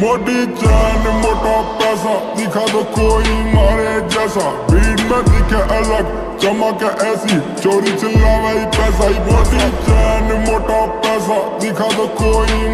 मोटी चैन मोटा पैसा दिखा तो कोई मारे जैसा, भीड़ में दिखे अलग चमक ऐसी, चोरी चिल्लावे पैसा। मोटी चैन मोटा पैसा दिखा तो कोई